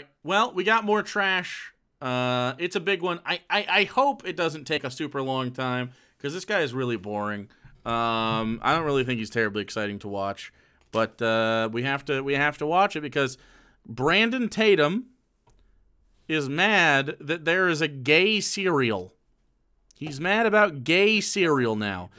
right. Well, we got more trash. It's a big one. I hope it doesn't take a super long time because this guy is really boring. I don't really think he's terribly exciting to watch, but we have to watch it because Brandon Tatum is mad that there is a gay cereal. He's mad about gay cereal now.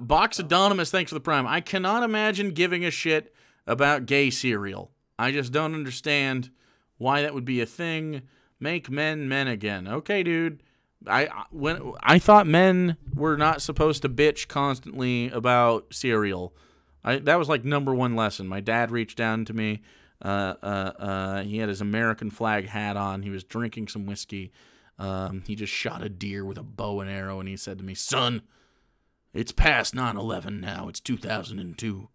Box Anonymous, thanks for the prime. I cannot imagine giving a shit about gay cereal. I just don't understand why that would be a thing. Make men men again. Okay, dude. I thought men were not supposed to bitch constantly about cereal. That was like #1 lesson. My dad reached down to me. He had his American flag hat on. He was drinking some whiskey. He just shot a deer with a bow and arrow, and he said to me, "Son, it's past 9/11 now. It's 2002.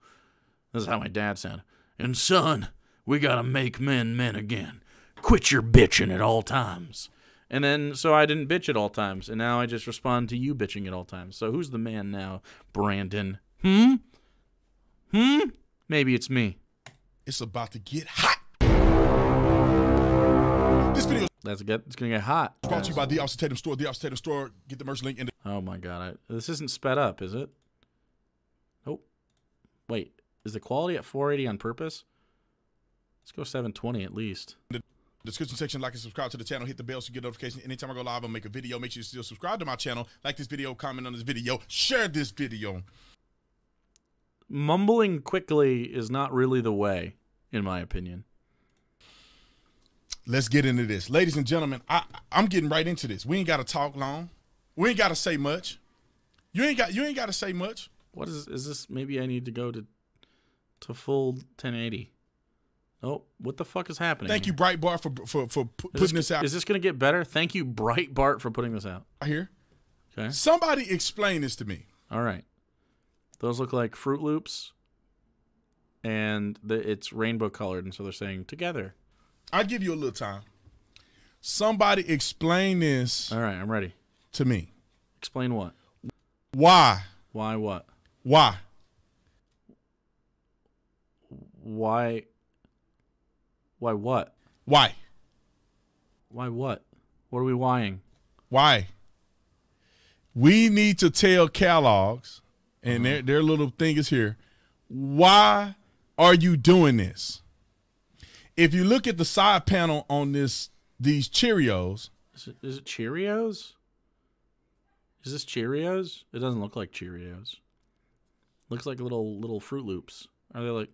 This is how my dad sounded. And son, we gotta make men men again. Quit your bitching at all times." And then, so I didn't bitch at all times, and now I just respond to you bitching at all times. So who's the man now, Brandon? Maybe it's me. It's about to get hot. This video. It's gonna get hot. It's brought to you by the Officer Tatum Store. The Officer Tatum Store. Get the merch link in. Oh my god, this isn't sped up, is it? Oh, wait. Is the quality at 480 on purpose? Let's go 720 at least. Description section, like and subscribe to the channel. Hit the bell so you get notifications anytime I go live or make a video. Make sure you still subscribe to my channel. Like this video, comment on this video, share this video. Mumbling quickly is not really the way, in my opinion. Let's get into this. Ladies and gentlemen, I'm getting right into this. We ain't got to talk long. We ain't got to say much. You ain't got to say much. What is this? Maybe I need to go to full 1080. Oh, what the fuck is happening? Thank you, Bright Bart, for putting this out. Is this going to get better? Thank you, Bright Bart, for putting this out. I hear. Okay. Somebody explain this to me. All right. Those look like Fruit Loops, and it's rainbow colored, and so they're saying together. I'll give you a little time. Somebody explain this. All right, I'm ready. To me. Explain what? Why? Why what? Why? Why? Why what? Why? Why what? What are we whying? Why? We need to tell Kellogg's and their little thing is here. Why are you doing this? If you look at the side panel on these Cheerios. Is it Cheerios? Is this Cheerios? It doesn't look like Cheerios. Looks like little Fruit Loops. Are they like?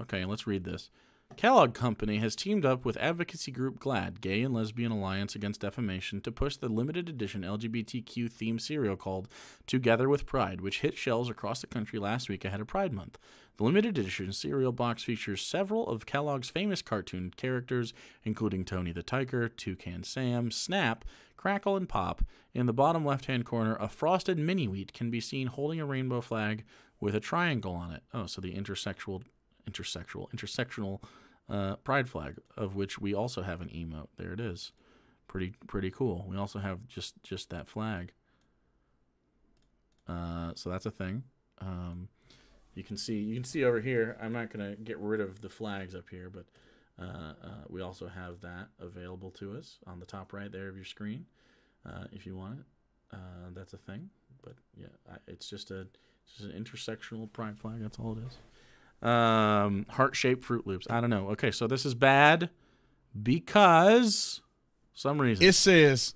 Okay, let's read this. Kellogg Company has teamed up with advocacy group GLAAD, Gay and Lesbian Alliance Against Defamation, to push the limited edition LGBTQ-themed cereal called Together with Pride, which hit shelves across the country last week ahead of Pride Month. The limited edition cereal box features several of Kellogg's famous cartoon characters, including Tony the Tiger, Toucan Sam, Snap, Crackle, and Pop. In the bottom left-hand corner, a frosted mini-wheat can be seen holding a rainbow flag with a triangle on it. Oh, so the intersectional pride flag, of which we also have an emote. There it is. Pretty cool. We also have just that flag. So that's a thing. You can see over here. I'm not gonna get rid of the flags up here, but we also have that available to us on the top right there of your screen, if you want it. That's a thing. But yeah, it's just an intersectional pride flag. That's all it is. Heart-shaped Fruit Loops. I don't know. Okay, so this is bad because some reason. It says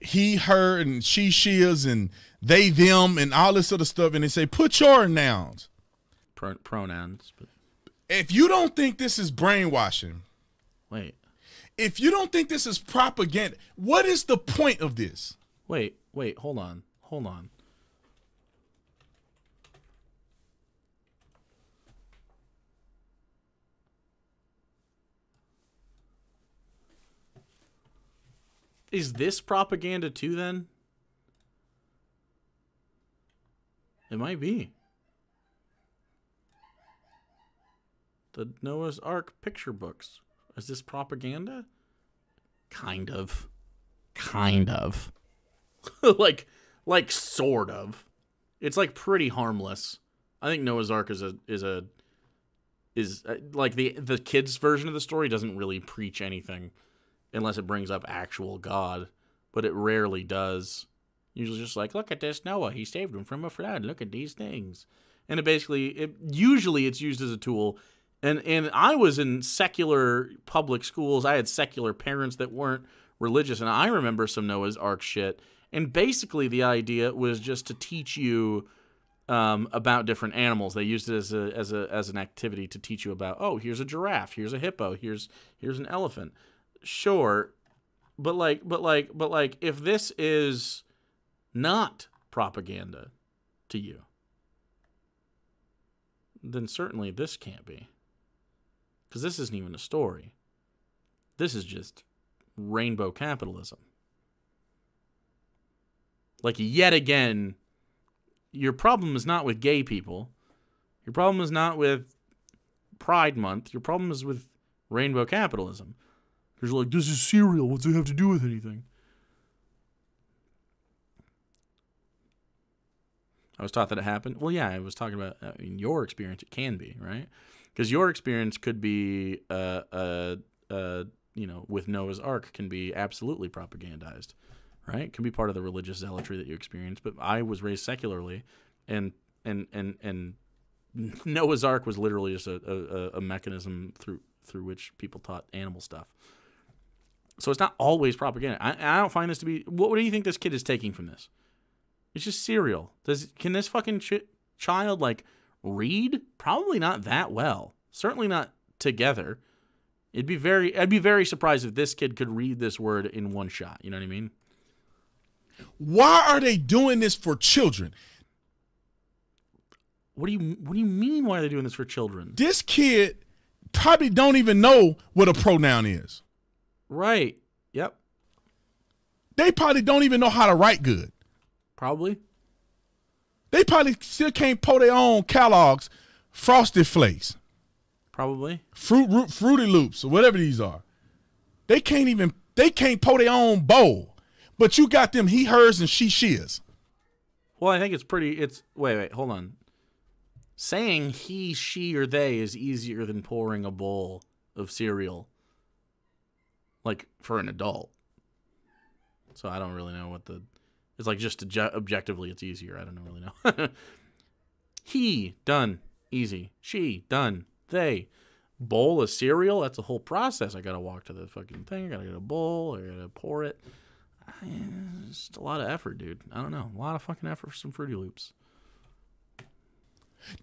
he, her, and she, she's, and they, them, and all this other stuff, and they say put your nouns. Pronouns. But if you don't think this is brainwashing. Wait. If you don't think this is propaganda, what is the point of this? Wait, hold on. Is this propaganda too, then? It might be. The Noah's Ark picture books. Is this propaganda? Kind of. like sort of. It's like pretty harmless. I think Noah's Ark is a is like the kids' version of the story doesn't really preach anything unless it brings up actual God, but it rarely does. Usually just like, look at this Noah, he saved him from a flood, look at these things. And it basically, usually it's used as a tool. And I was in secular public schools. I had secular parents that weren't religious. And I remember some Noah's Ark shit. And basically the idea was just to teach you about different animals. They used it as an activity to teach you about, oh, here's a giraffe, here's a hippo, here's an elephant. Sure. But like if this is not propaganda to you, then certainly this can't be. Because this isn't even a story. This is just rainbow capitalism. Like, yet again, your problem is not with gay people. Your problem is not with Pride Month. Your problem is with rainbow capitalism. Because you're like, this is cereal. What does it have to do with anything? I was taught that it happened. Well, yeah, I was talking about in your experience. It can be, right? Because your experience could be, you know, with Noah's Ark can be absolutely propagandized, right? It can be part of the religious zealotry that you experience. But I was raised secularly, and Noah's Ark was literally just a mechanism through which people taught animal stuff. So it's not always propaganda. I don't find this to be. What do you think this kid is taking from this? It's just cereal. Can this fucking child, like, read? Probably not that well. Certainly not together. I'd be very surprised if this kid could read this word in one shot. You know what I mean? Why are they doing this for children? What do you mean, why are they doing this for children? This kid probably don't even know what a pronoun is. Right. Yep. They probably don't even know how to write good. Probably. They probably still can't pull their own Kellogg's Frosted Flakes. Probably. Fruity Loops or whatever these are. They can't pull their own bowl. But you got them he, hers, and she, shiz. Well, I think it's pretty, wait, hold on. Saying he, she, or they is easier than pouring a bowl of cereal. Like, for an adult. So I don't really know what the... It's like, just objectively, it's easier. I don't really know. He, done. Easy. She, done. They. Bowl of cereal? That's a whole process. I got to walk to the fucking thing. I got to get a bowl. I got to pour it. It's just a lot of effort, dude. I don't know. A lot of fucking effort for some Fruity Loops.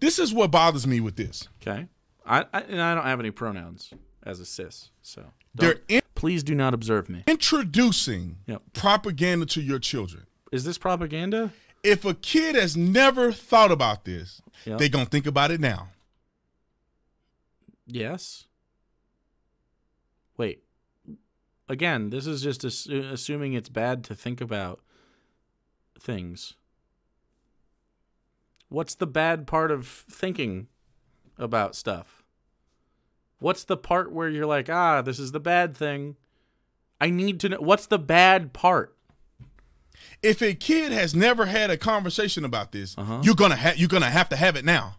This is what bothers me with this. Okay. I don't have any pronouns as a cis, so. Please do not observe me. Introducing propaganda to your children. Is this propaganda? If a kid has never thought about this, they're going to think about it now. Yes. Wait. Again, this is just assuming it's bad to think about things. What's the bad part of thinking about stuff? What's the part where you're like, ah, this is the bad thing? I need to know. What's the bad part? If a kid has never had a conversation about this, you're gonna have to have it now.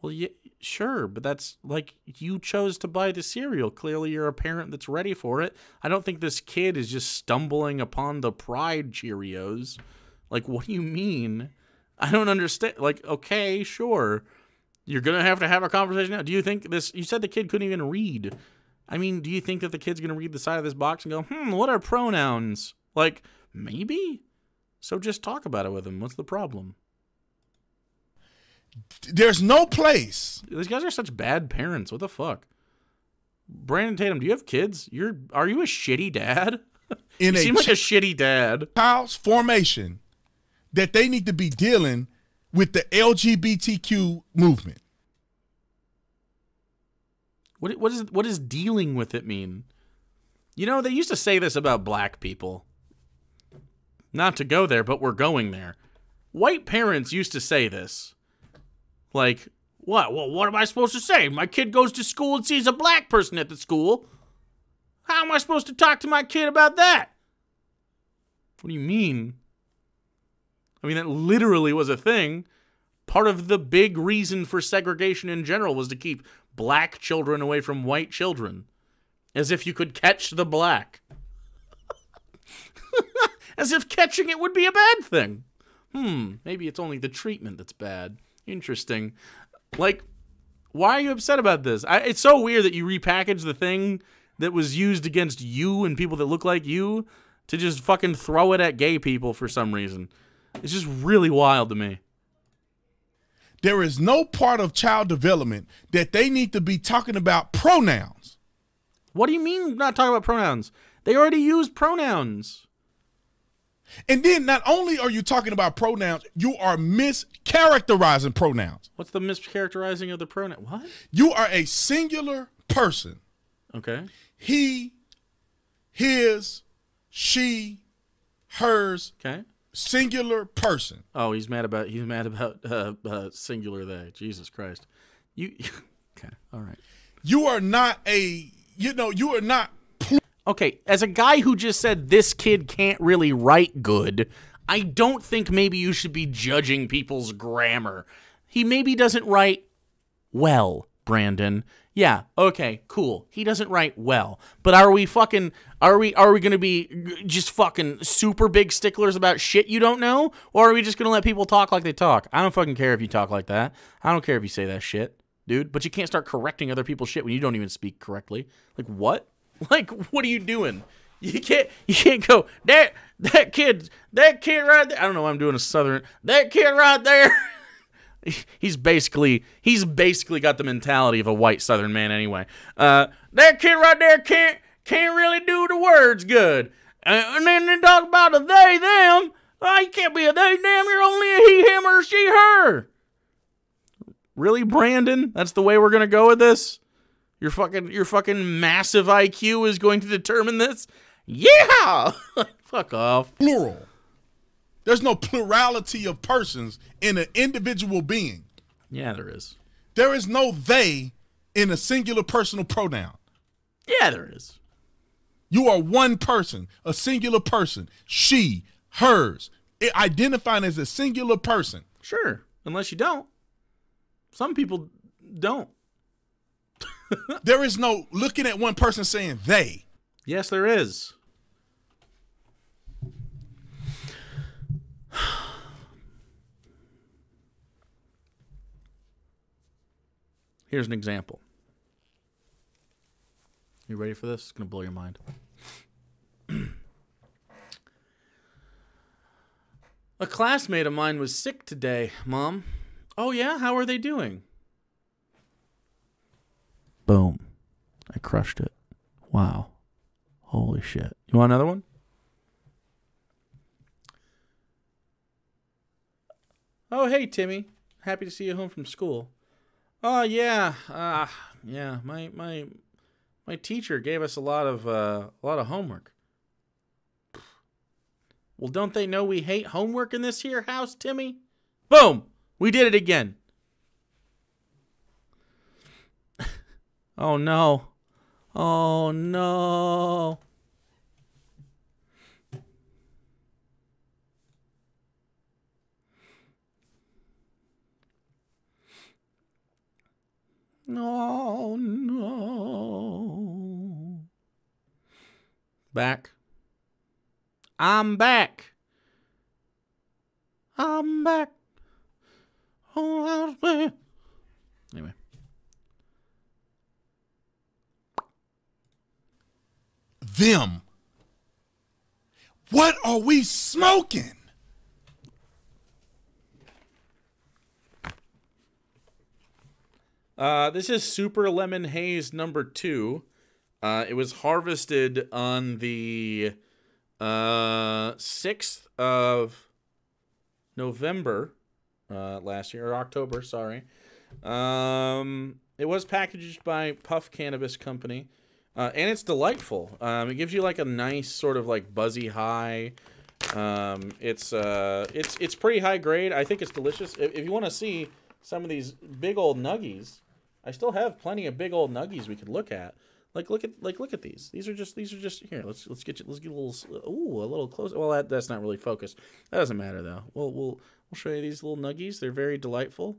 Well, yeah, sure, but that's like, you chose to buy the cereal. Clearly, you're a parent that's ready for it. I don't think this kid is just stumbling upon the Pride Cheerios. Like, what do you mean? I don't understand. Like, okay, sure, you're gonna have to have a conversation now. Do you think this? You said the kid couldn't even read. I mean, do you think that the kid's gonna read the side of this box and go, hmm, what are pronouns? Like, maybe. So just talk about it with him. What's the problem? There's no place. These guys are such bad parents. What the fuck? Brandon Tatum, do you have kids? Are you a shitty dad? You seem like a shitty dad. Child's formation that they need to be dealing with the LGBTQ movement. What does dealing with it mean? You know, they used to say this about black people. Not to go there, but we're going there. White parents used to say this. Like, what? Well, what am I supposed to say? My kid goes to school and sees a black person at the school. How am I supposed to talk to my kid about that? What do you mean? I mean, that literally was a thing. Part of the big reason for segregation in general was to keep black children away from white children. As if you could catch the black. As if catching it would be a bad thing. Maybe it's only the treatment that's bad. Interesting. Like, why are you upset about this? It's so weird that you repackage the thing that was used against you and people that look like you to just fucking throw it at gay people for some reason. It's just really wild to me. There is no part of child development that they need to be talking about pronouns. What do you mean not talking about pronouns? They already use pronouns. And then not only are you talking about pronouns, you are mischaracterizing pronouns. What's the mischaracterizing of the pronoun? What? You are a singular person. Okay. He, his, she, hers. Okay. Singular person. Oh, he's mad about singular they. Jesus Christ. You okay? All right. You are not a, you know, you are not. Okay, as a guy who just said this kid can't really write good, I don't think maybe you should be judging people's grammar. He maybe doesn't write well, Brandon. Yeah, okay, cool. He doesn't write well. But are we fucking, are we going to be just fucking super big sticklers about shit you don't know? Or are we just going to let people talk like they talk? I don't fucking care if you talk like that. I don't care if you say that shit, dude. But you can't start correcting other people's shit when you don't even speak correctly. Like, what? Like, what are you doing? You can't go, that kid right there. I don't know why I'm doing a Southern, that kid right there. He's basically got the mentality of a white Southern man anyway. That kid right there can't really do the words good. And then they talk about a they, them. Oh, you can't be a they, them. You're only a he, him, or she, her. Really, Brandon? That's the way we're going to go with this? Your fucking massive IQ is going to determine this? Yeah! Fuck off. Plural. There's no plurality of persons in an individual being. Yeah, there is. There is no they in a singular personal pronoun. Yeah, there is. You are one person, a singular person. She, hers, identifying as a singular person. Sure, unless you don't. Some people don't. There is no looking at one person saying they. Yes, there is. Here's an example. You ready for this? It's going to blow your mind. A classmate of mine was sick today, Mom. Oh, yeah? How are they doing? Boom. I crushed it. Wow. Holy shit. You want another one? Oh, hey, Timmy. Happy to see you home from school. Oh, yeah. Yeah, my teacher gave us a lot of homework. Well, don't they know we hate homework in this here house, Timmy? Boom. We did it again. Oh, no. Oh, no. Oh, no. Back. I'm back. I'm back. Oh, I'll be. Anyway. Them. What are we smoking? This is Super Lemon Haze #2. It was harvested on the 6th of November last year, or October, sorry. It was packaged by Puff Cannabis Company. And it's delightful. It gives you like a nice sort of like buzzy high. It's pretty high grade. I think it's delicious. If you want to see some of these big old nuggies, I still have plenty of big old nuggies we could look at. Like look at these. These are just here. Let's get a little close. Well, that's not really focused. That doesn't matter though. We'll I'll show you these little nuggies. They're very delightful.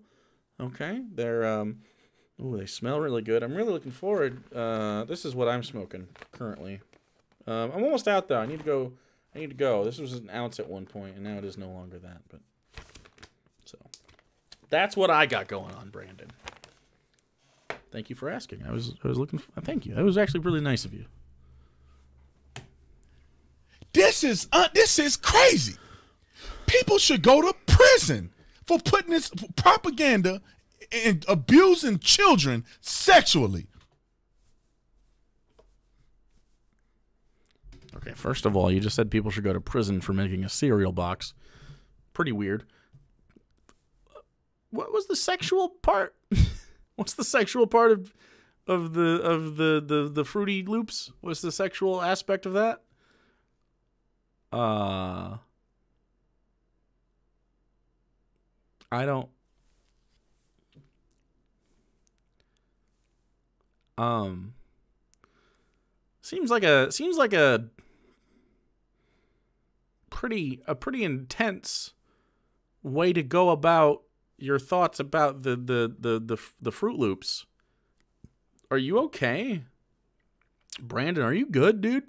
Okay, they're oh, they smell really good. I'm really looking forward. This is what I'm smoking currently. I'm almost out though. I need to go. This was an ounce at one point, and now it is no longer that. But so that's what I got going on, Brandon. Thank you for asking. I was looking for, thank you. That was actually really nice of you. This is crazy. People should go to prison for putting this propaganda and abusing children sexually. Okay, first of all, you just said people should go to prison for making a cereal box. Pretty weird. What was the sexual part? What's the sexual part of the Fruity Loops? What's the sexual aspect of that? I don't. Seems like a pretty intense way to go about your thoughts about the Fruit Loops. Are you okay, Brandon? Are you good, dude?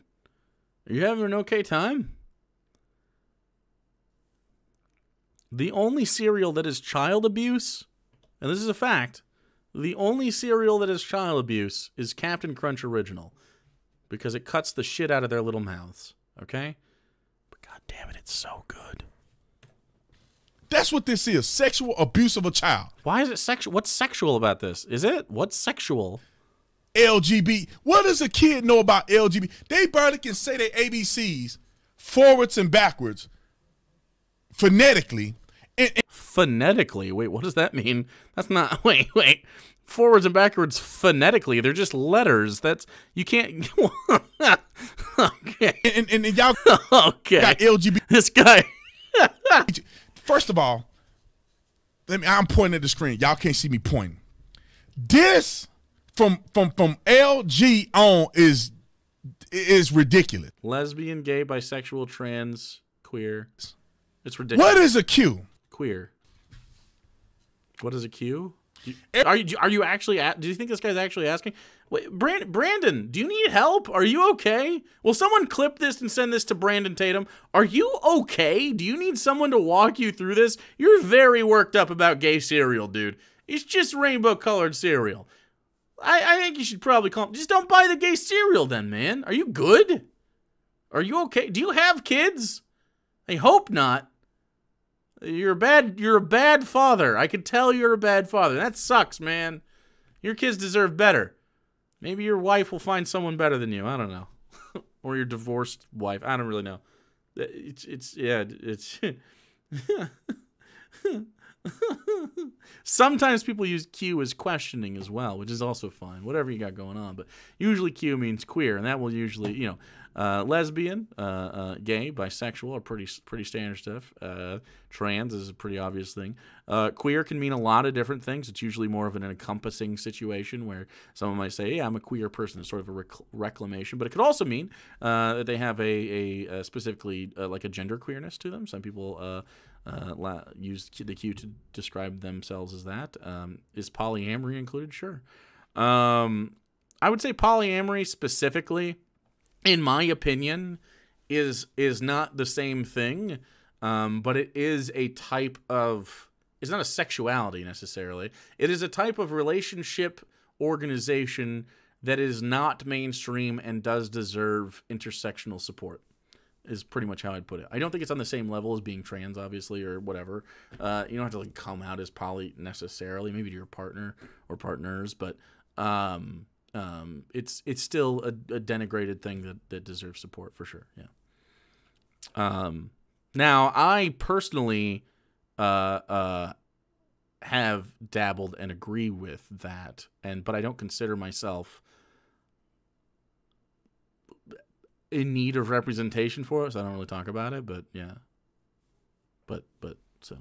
Are you having an okay time? The only cereal that is child abuse, and this is a fact, the only cereal that is child abuse is Captain Crunch Original, because it cuts the shit out of their little mouths, okay? But god damn it, it's so good. That's what this is, sexual abuse of a child. Why is it sexual? What's sexual about this? Is it? What's sexual? LGBT. What does a kid know about LGBT? They barely can say their ABCs, forwards and backwards, phonetically. Phonetically? Wait, what does that mean? That's not, wait. Forwards and backwards phonetically. They're just letters. That's, you can't. Okay. And y'all okay. Got LGBT. This guy. First of all, I'm pointing at the screen. Y'all can't see me pointing. This from LG on is ridiculous. Lesbian, gay, bisexual, trans, queer. It's ridiculous. What is a Q? Queer. What is a Q? Are you actually? Do you think this guy's actually asking? Wait, Brandon, do you need help? Are you okay? Will someone clip this and send this to Brandon Tatum? Are you okay? Do you need someone to walk you through this? You're very worked up about gay cereal, dude. It's just rainbow-colored cereal. I think you should probably call. Just don't buy the gay cereal, then, man. Are you good? Are you okay? Do you have kids? I hope not. You're a bad father. I could tell you're a bad father. That sucks, man. Your kids deserve better. Maybe your wife will find someone better than you. I don't know. Or your divorced wife. I don't really know. It's Sometimes people use Q as questioning as well, which is also fine. Whatever you got going on, but usually Q means queer, and that will usually, you know, lesbian, gay, bisexual are pretty standard stuff. Trans is a pretty obvious thing. Queer can mean a lot of different things. It's usually more of an encompassing situation where someone might say, yeah, I'm a queer person. It's sort of a reclamation, but it could also mean that they have a specifically like a gender queerness to them. Some people use the Q to describe themselves as that. Is polyamory included? Sure. I would say polyamory specifically, in my opinion, is not the same thing, but it is a type of, it's not a sexuality necessarily. It is a type of relationship organization that is not mainstream and does deserve intersectional support, is pretty much how I'd put it. I don't think it's on the same level as being trans, obviously, or whatever. You don't have to like come out as poly necessarily, maybe to your partner or partners, but it's still a denigrated thing that deserves support for sure. Yeah. Now I personally, have dabbled and agree with that. But I don't consider myself in need of representation for us. I don't really talk about it, but yeah. But so.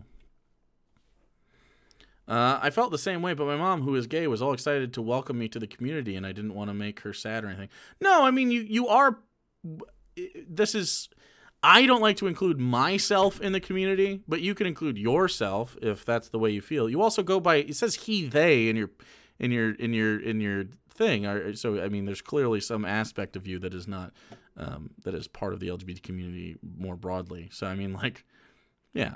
I felt the same way, but my mom, who is gay, was all excited to welcome me to the community, and I didn't want to make her sad or anything. No, I mean, you are... This is... I don't like to include myself in the community, but you can include yourself if that's the way you feel. You also go by, it says he, they in your thing. So, I mean, there's clearly some aspect of you that is not, that is part of the LGBT community more broadly. So, I mean, like, yeah.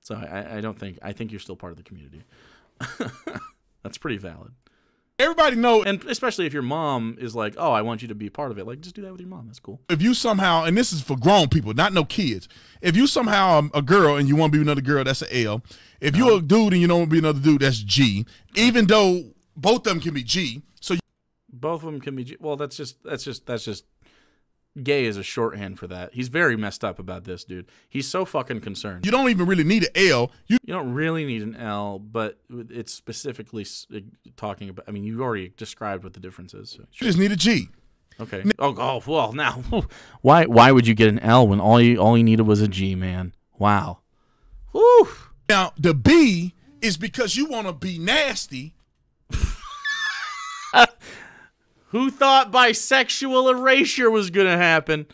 So I don't think, I think you're still part of the community. That's pretty valid. Everybody know, and especially if your mom is like, oh, I want you to be part of it. Like, just do that with your mom. That's cool. If you somehow, and this is for grown people, not no kids. If you somehow a girl and you want to be another girl, that's an L. If you're a dude and you don't want to be another dude, that's G. Even though both of them can be G. So both of them can be G. Well, that's just gay is a shorthand for that. He's very messed up about this, dude. He's so fucking concerned. You don't even really need an L. You don't really need an L, but it's specifically talking about, I mean, you already described what the difference is. So. You just need a G. Okay. Oh, well, now why would you get an L when all you needed was a G, man? Wow. Woo. Now, the B is because you want to be nasty. Who thought bisexual erasure was going to happen?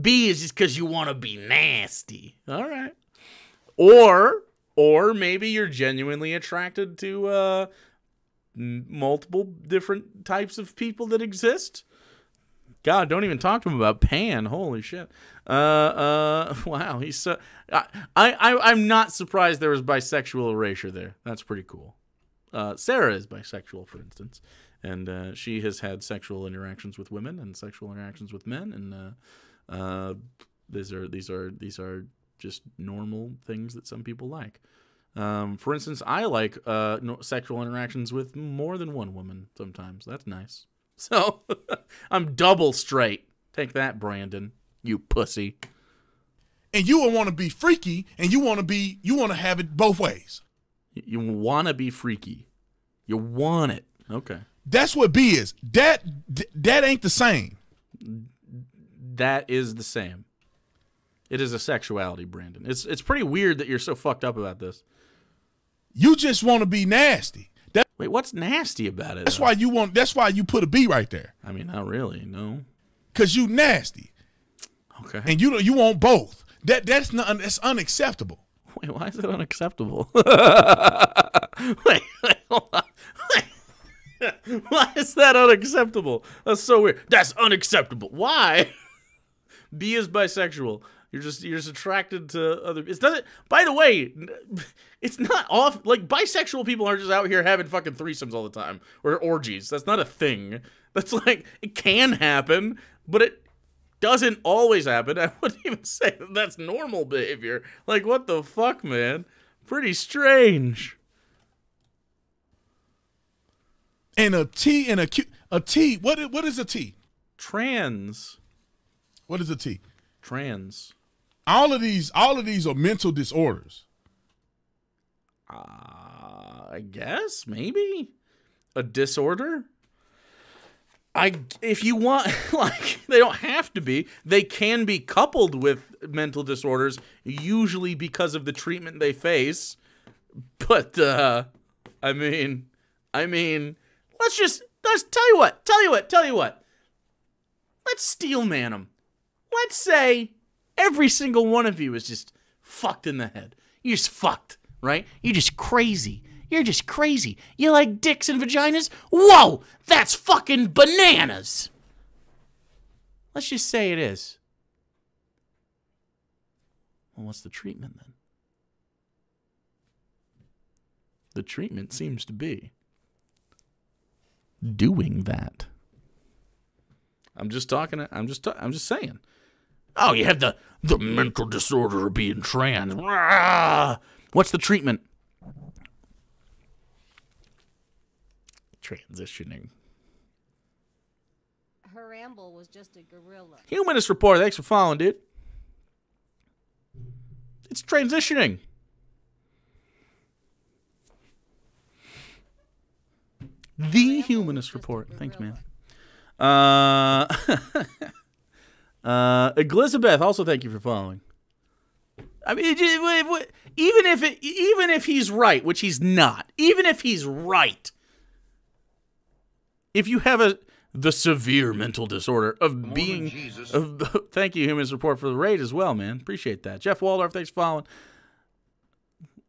B is just because you want to be nasty. All right. Or maybe you're genuinely attracted to multiple different types of people that exist. God, don't even talk to him about pan. Holy shit. Wow. He's so, I'm not surprised there was bisexual erasure there. That's pretty cool. Sarah is bisexual, for instance. And she has had sexual interactions with women and sexual interactions with men, and these are just normal things that some people like. For instance, I like sexual interactions with more than one woman sometimes. That's nice. So I'm double straight. Take that, Brandon, you pussy. And you will want to be freaky, and you want to have it both ways. You want to be freaky. You want it. Okay. That's what B is. That ain't the same. That is the same. It is a sexuality, Brandon. It's pretty weird that you're so fucked up about this. You just want to be nasty. Wait, what's nasty about it? That's why you want. That's why you put a B right there. I mean, not really, no. Cause you nasty. Okay. And you want both. That's unacceptable. Wait, why is it unacceptable? wait, hold on. Why is that unacceptable? That's so weird. That's unacceptable. Why? B is bisexual. You're just attracted to other. It doesn't. By the way, it's not off. Like, bisexual people aren't just out here having fucking threesomes all the time or orgies. That's not a thing. That's like, it can happen, but it doesn't always happen. I wouldn't even say that that's normal behavior. Like, what the fuck, man? Pretty strange. And a T and a Q. A T. What is a T? Trans. What is a T? Trans. All of these are mental disorders. I guess maybe a disorder. If you want, like, they don't have to be. They can be coupled with mental disorders, usually because of the treatment they face. But I mean. Let's tell you what. Let's steel man them. Let's say every single one of you is just fucked in the head. You're just fucked, right? You're just crazy. You're just crazy. You like dicks and vaginas? Whoa, that's fucking bananas. Let's just say it is. Well, what's the treatment then? The treatment seems to be doing that. I'm just saying. Oh, you have the mental disorder of being trans. What's the treatment? Transitioning. Her ramble was just a gorilla. Humanist Report. Thanks for following, dude. It's transitioning. The Humanist Report. Thanks, man. Elizabeth, also thank you for following. I mean, even if he's right, which he's not, even if he's right, if you have a the severe mental disorder of being... Jesus. Thank you, Human Support, for the raid as well, man. Appreciate that. Jeff Waldorf, thanks for following.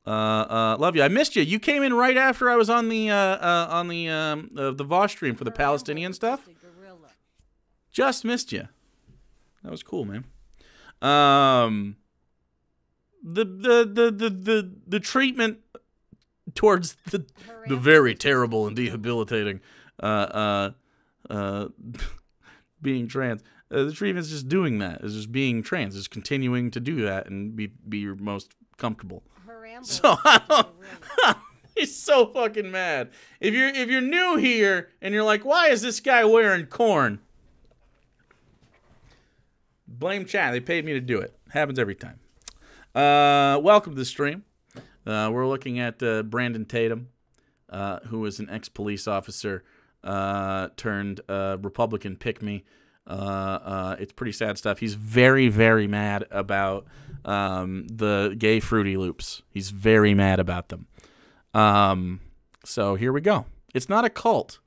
Love you. I missed you. You came in right after I was on the Vosh stream for the Palestinian stuff. Just missed you. That was cool, man. The treatment towards the very terrible and debilitating being trans. The treatment is just doing that. Is just being trans. Is continuing to do that and be your most comfortable. So he's so fucking mad. If you're new here and you're like, why is this guy wearing corn? Blame chat. They paid me to do it. Happens every time. Welcome to the stream. We're looking at Brandon Tatum, who is an ex-police officer turned Republican pick-me. It's pretty sad stuff. He's very, very mad about the gay Fruity Loops. He's very mad about them. So here we go. It's not a cult.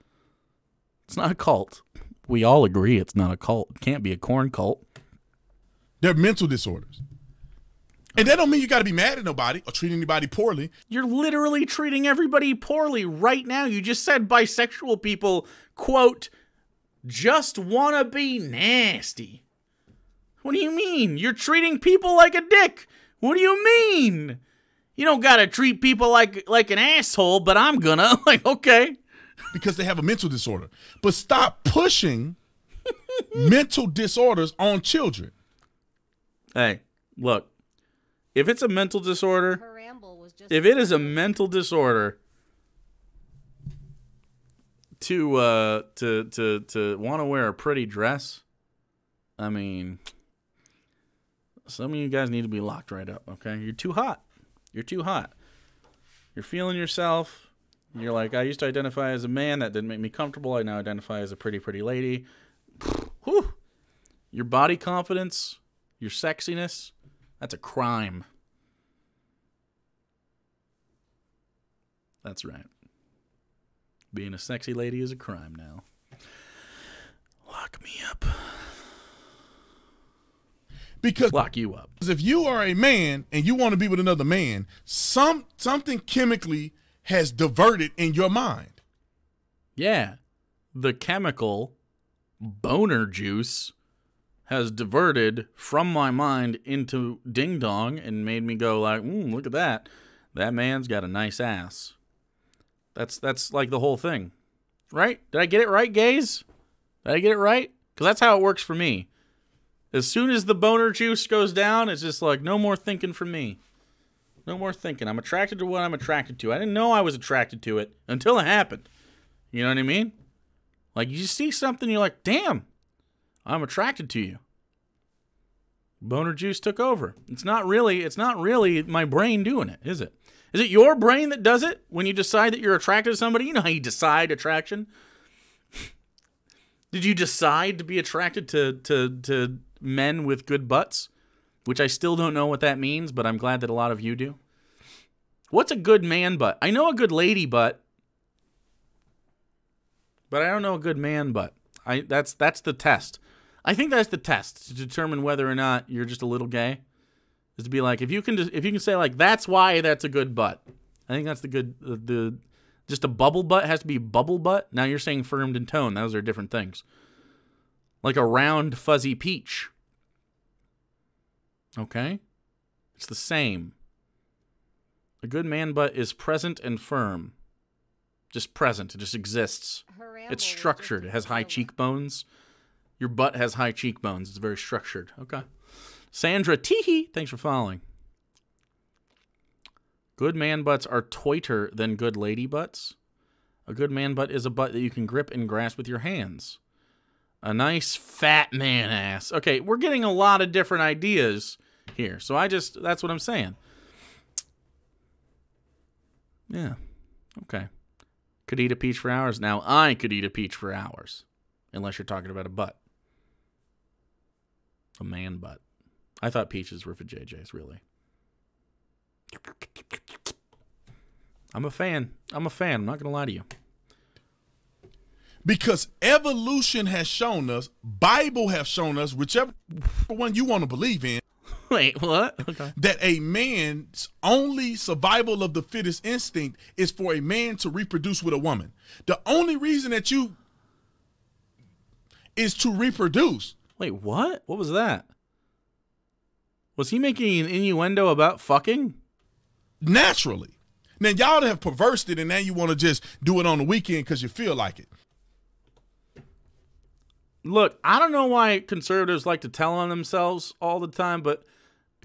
It's not a cult. We all agree it's not a cult. It can't be a corn cult. They're mental disorders. And that don't mean you got to be mad at nobody or treat anybody poorly. You're literally treating everybody poorly right now. You just said bisexual people, quote, just want to be nasty. What do you mean? You're treating people like a dick. What do you mean? You don't got to treat people like an asshole, but I'm gonna. Like, okay. Because they have a mental disorder. But stop pushing mental disorders on children. Hey, look. If it's a mental disorder, if it is a mental disorder to want to wear a pretty dress, I mean, some of you guys need to be locked right up, okay? You're too hot. You're too hot. You're feeling yourself. You're like, I used to identify as a man. That didn't make me comfortable. I now identify as a pretty, pretty lady. Whew. Your body confidence, your sexiness, that's a crime. That's right. Being a sexy lady is a crime now. Lock me up. Because lock you up. If you are a man and you want to be with another man, something chemically has diverted in your mind. Yeah. The chemical boner juice has diverted from my mind into ding dong and made me go like, look at that. That man's got a nice ass. That's like the whole thing. Right? Did I get it right, gays? Did I get it right? Because that's how it works for me. As soon as the boner juice goes down, it's just like, no more thinking for me. No more thinking. I'm attracted to what I'm attracted to. I didn't know I was attracted to it until it happened. You know what I mean? Like, you see something, you're like, damn, I'm attracted to you. Boner juice took over. It's not really my brain doing it, is it? Is it your brain that does it when you decide that you're attracted to somebody? You know how you decide attraction? Did you decide to be attracted to men with good butts? Which I still don't know what that means, but I'm glad that a lot of you do. What's a good man butt? I know a good lady butt, but I don't know a good man butt. That's the test. I think that's the test to determine whether or not you're just a little gay. Is to be like, if you can say like, that's why that's a good butt. I think that's the good, just a bubble butt has to be bubble butt. Now you're saying firmed and toned. Those are different things. Like a round fuzzy peach. Okay. It's the same. A good man butt is present and firm. Just present. It just exists. It's structured. It has high cheekbones. Your butt has high cheekbones. It's very structured. Okay. Sandra Teehee, thanks for following. Good man butts are toiter than good lady butts. A good man butt is a butt that you can grip and grasp with your hands. A nice fat man ass. Okay, we're getting a lot of different ideas here. So that's what I'm saying. Yeah. Okay. Could eat a peach for hours. Now I could eat a peach for hours. Unless you're talking about a butt. A man butt. I thought peaches were for JJ's, really. I'm a fan. I'm not going to lie to you. Because evolution has shown us, Bible has shown us, whichever one you want to believe in. Wait, what? Okay. That a man's only survival of the fittest instinct is for a man to reproduce with a woman. The only reason that you is to reproduce. Wait, what? What was that? Was he making an innuendo about fucking? Naturally. Now, y'all have perversed it, and now you want to just do it on the weekend because you feel like it. Look, I don't know why conservatives like to tell on themselves all the time, but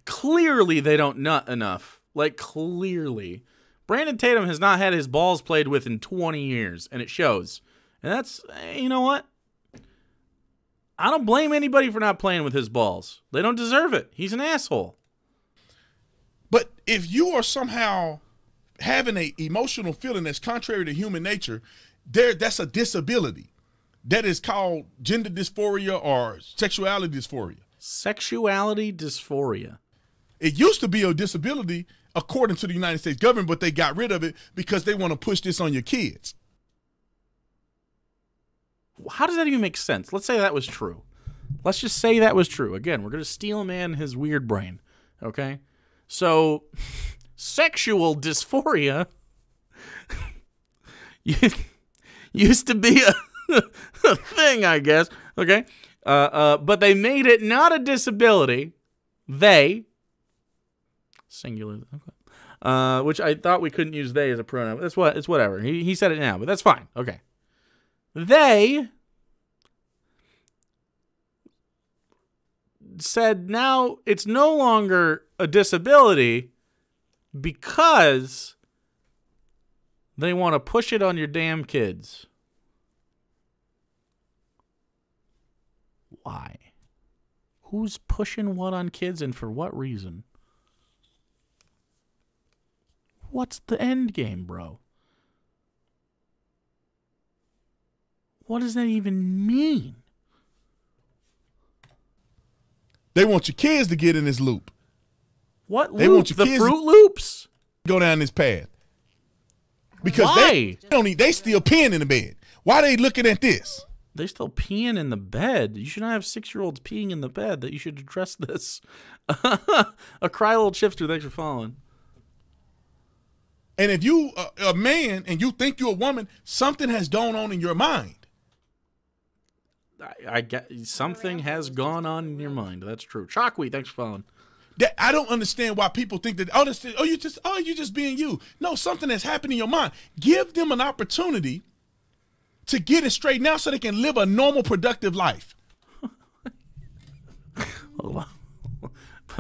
clearly they don't nut enough. Like, clearly. Brandon Tatum has not had his balls played with in 20 years, and it shows. And that's, you know what? I don't blame anybody for not playing with his balls. They don't deserve it. He's an asshole. But if you are somehow having an emotional feeling that's contrary to human nature, that's a disability. That is called gender dysphoria or sexuality dysphoria. Sexuality dysphoria. It used to be a disability according to the United States government, but they got rid of it because they want to push this on your kids. How does that even make sense? Let's say that was true. Let's just say that was true. Again, we're going to steal a man his weird brain. Okay? So, sexual dysphoria used to be a thing, I guess. Okay, but they made it not a disability. They singular, okay. Which I thought we couldn't use they as a pronoun. That's what it's whatever. He said it now, but that's fine. Okay, they said now it's no longer a disability because they want to push it on your damn kids. Why? Who's pushing what on kids and for what reason? What's the end game, bro? What does that even mean? They want your kids to get in this loop. What loop? They want your kids Fruit Loops? Go down this path. Because why? They still peeing in the bed. Why they looking at this? They're still peeing in the bed. You should not have six-year-olds peeing in the bed. That you should address this. A cry little chipster. Thanks for following. And if you a man and you think you're a woman, something has gone on in your mind. I get something has gone on in your mind. That's true. Chalkweed, thanks for following. That, I don't understand why people think that. Oh, you just being you. No, something has happened in your mind. Give them an opportunity to get it straight now so they can live a normal, productive life. Well,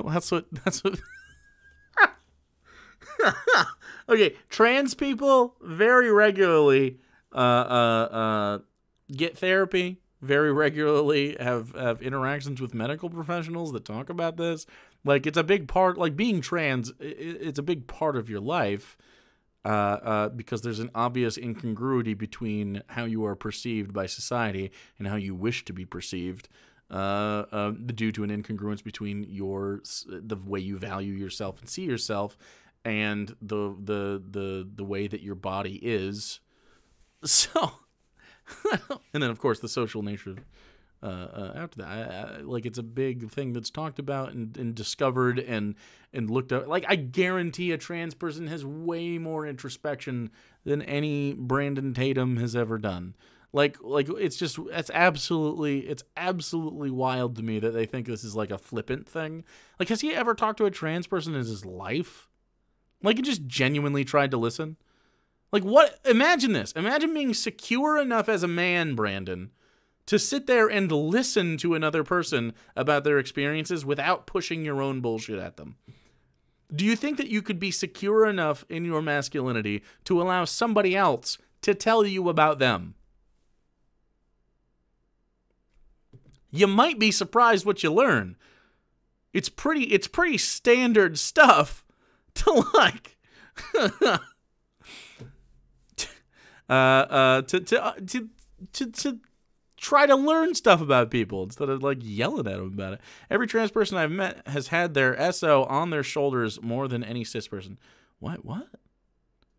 that's what Okay, trans people very regularly get therapy, very regularly have interactions with medical professionals that talk about this. Like, it's a big part, like being trans, it's a big part of your life. Because there's an obvious incongruity between how you are perceived by society and how you wish to be perceived, due to an incongruence between the way you value yourself and see yourself, and the way that your body is. So, and then of course the social nature of, after that, like it's a big thing that's talked about and discovered and looked up. Like, I guarantee a trans person has way more introspection than any Brandon Tatum has ever done. Like it's just, it's absolutely wild to me that they think this is like a flippant thing. Like, has he ever talked to a trans person in his life? Like, he just genuinely tried to listen. Like, what? Imagine this. Imagine being secure enough as a man, Brandon, to sit there and listen to another person about their experiences without pushing your own bullshit at them. Do you think that you could be secure enough in your masculinity to allow somebody else to tell you about them? You might be surprised what you learn. It's pretty standard stuff to like to try to learn stuff about people instead of like yelling at them about it. Every trans person I've met has had their SO on their shoulders more than any cis person. What? What?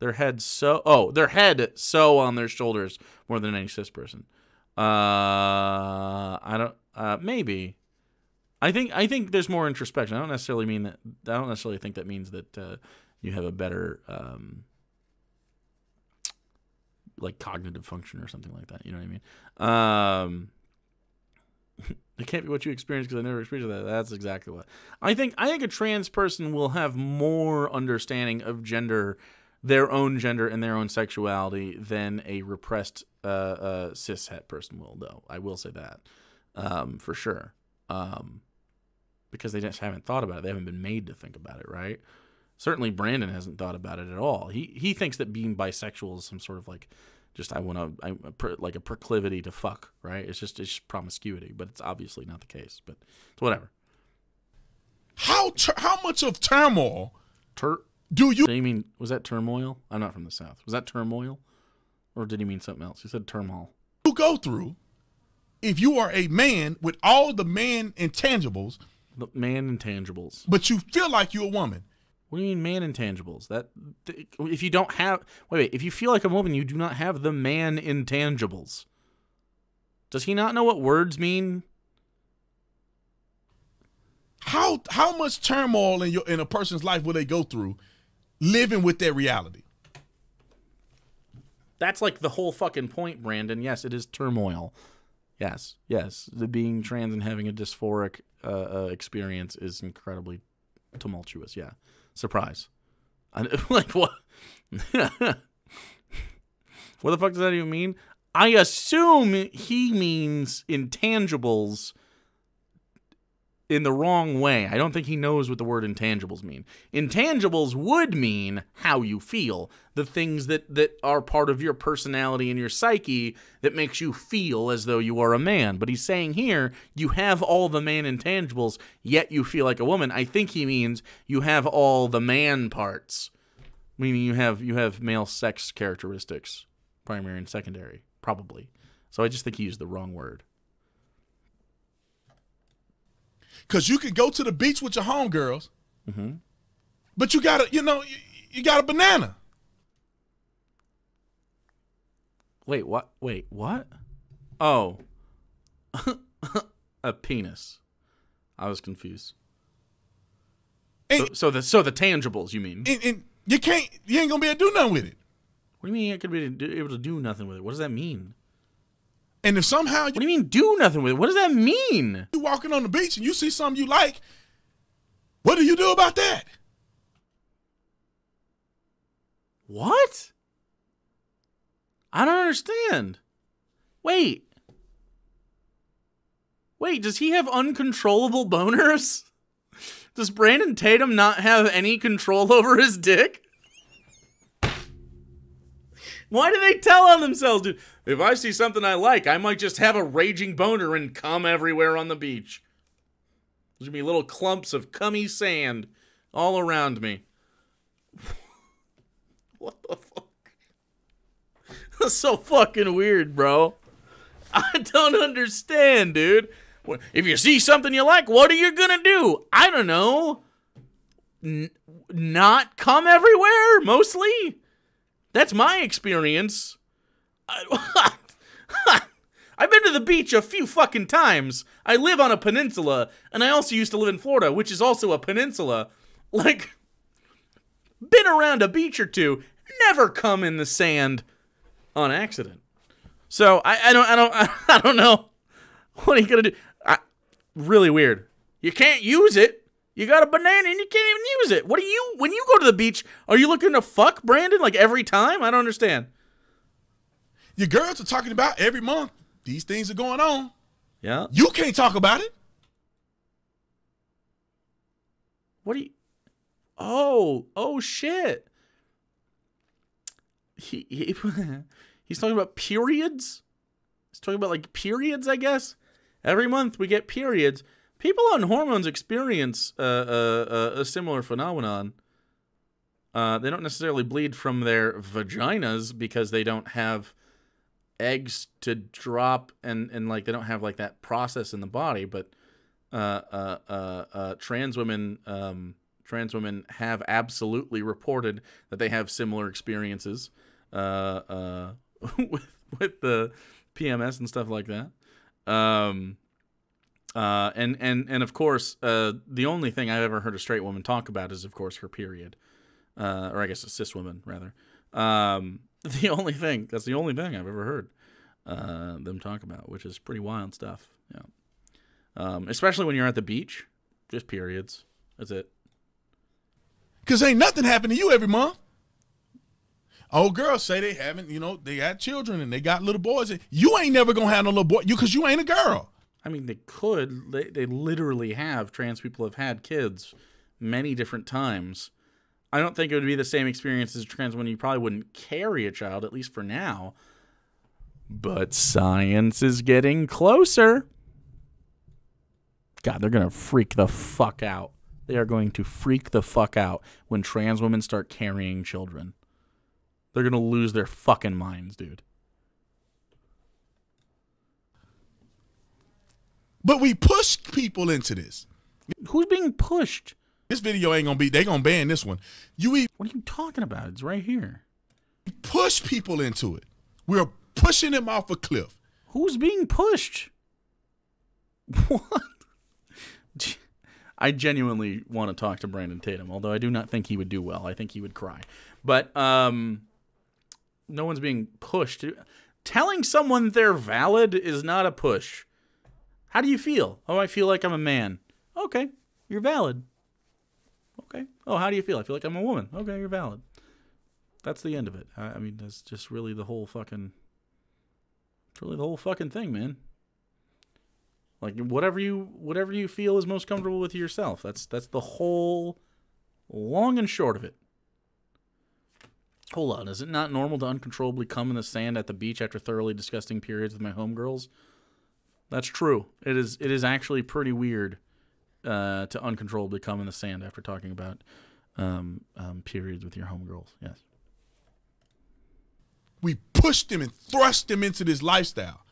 Their head so on their shoulders more than any cis person. Maybe. I think there's more introspection. I don't necessarily think that means that you have a better like cognitive function or something like that. You know what I mean? It can't be what you experience because I never experienced that. That's exactly what I think a trans person will have more understanding of gender, their own gender and their own sexuality than a repressed cishet person will, though. I will say that for sure. Because they just haven't thought about it. They haven't been made to think about it, right? Certainly Brandon hasn't thought about it at all. He thinks that being bisexual is some sort of like just like a proclivity to fuck, right? It's just promiscuity, but it's obviously not the case. But it's whatever. How much of turmoil do you? Did he mean, was that turmoil? I'm not from the South. Was that turmoil, or did he mean something else? He said turmoil. You go through. If you are a man with all the man intangibles. The man intangibles. But you feel like you're a woman. What do you mean man intangibles? That if you don't have, wait, if you feel like a woman, you do not have the man intangibles. Does he not know what words mean? How much turmoil in a person's life will they go through living with their reality? That's like the whole fucking point, Brandon. Yes, it is turmoil. Yes, yes. The being trans and having a dysphoric experience is incredibly tumultuous. Yeah, surprise. Like what? What the fuck does that even mean? I assume he means intangibles in the wrong way. I don't think he knows what the word intangibles mean. Intangibles would mean how you feel, the things that are part of your personality and your psyche that makes you feel as though you are a man. But he's saying here, you have all the man intangibles, yet you feel like a woman. I think he means you have all the man parts, meaning you have male sex characteristics, primary and secondary, probably. So I just think he used the wrong word. Cause you could go to the beach with your homegirls, but you gotta, you got a banana. Wait, what? Wait, what? Oh, a penis. I was confused. And, so the tangibles, you mean? And you ain't gonna be able to do nothing with it. What do you mean? I could be able to do nothing with it. What does that mean? And if somehow what do you mean do nothing with it? What does that mean? You walking on the beach and you see something you like, what do you do about that? What? I don't understand. Wait, does he have uncontrollable boners? Does Brandon Tatum not have any control over his dick? Why do they tell on themselves, dude? If I see something I like, I might just have a raging boner and cum everywhere on the beach. There's gonna be little clumps of cummy sand all around me. What the fuck? That's so fucking weird, bro. I don't understand, dude. If you see something you like, what are you gonna do? I don't know. Not cum everywhere, mostly? That's my experience. I've been to the beach a few fucking times. I live on a peninsula, and I also used to live in Florida, which is also a peninsula. Like, been around a beach or two, never come in the sand on accident. So I don't know. What are you gonna do? Really weird. You can't use it. You got a banana and you can't even use it. What do you, when you go to the beach, are you looking to fuck, Brandon, like every time? I don't understand. Your girls are talking about every month. These things are going on. Yeah. You can't talk about it. What do you, oh shit. He's talking about periods. He's talking about like periods, I guess. Every month we get periods. People on hormones experience a similar phenomenon. They don't necessarily bleed from their vaginas because they don't have eggs to drop and like they don't have like that process in the body. But trans women trans women have absolutely reported that they have similar experiences with the PMS and stuff like that. And of course, the only thing I've ever heard a straight woman talk about is, of course, her period. Or I guess a cis woman, rather. That's the only thing I've ever heard them talk about, which is pretty wild stuff. Yeah. Especially when you're at the beach. Just periods. That's it. 'Cause ain't nothing happened to you every month. Old girls say they haven't, you know, they got children and they got little boys. You ain't never gonna have no little boy, because you ain't a girl. I mean, they could. They literally have. Trans people have had kids many different times. I don't think it would be the same experience as a trans woman. You probably wouldn't carry a child, at least for now. But science is getting closer. God, they're going to freak the fuck out. They are going to freak the fuck out when trans women start carrying children. They're going to lose their fucking minds, dude. But we pushed people into this. Who's being pushed? This video ain't gonna be, they gonna ban this one. What are you talking about? It's right here. Push people into it. We're pushing them off a cliff. Who's being pushed? What? I genuinely want to talk to Brandon Tatum, although I do not think he would do well. I think he would cry. But no one's being pushed. Telling someone they're valid is not a push. How do you feel? Oh, I feel like I'm a man. Okay, you're valid. Okay. Oh, how do you feel? I feel like I'm a woman. Okay, you're valid. That's the end of it. I mean, that's just really the whole fucking... It's really the whole fucking thing, man. Like, whatever you feel is most comfortable with yourself. That's the whole long and short of it. Hold on. Is it not normal to uncontrollably cum in the sand at the beach after thoroughly disgusting periods with my homegirls? That's true. It is actually pretty weird. To uncontrollably come in the sand after talking about periods with your homegirls. Yes. We pushed them and thrust them into this lifestyle.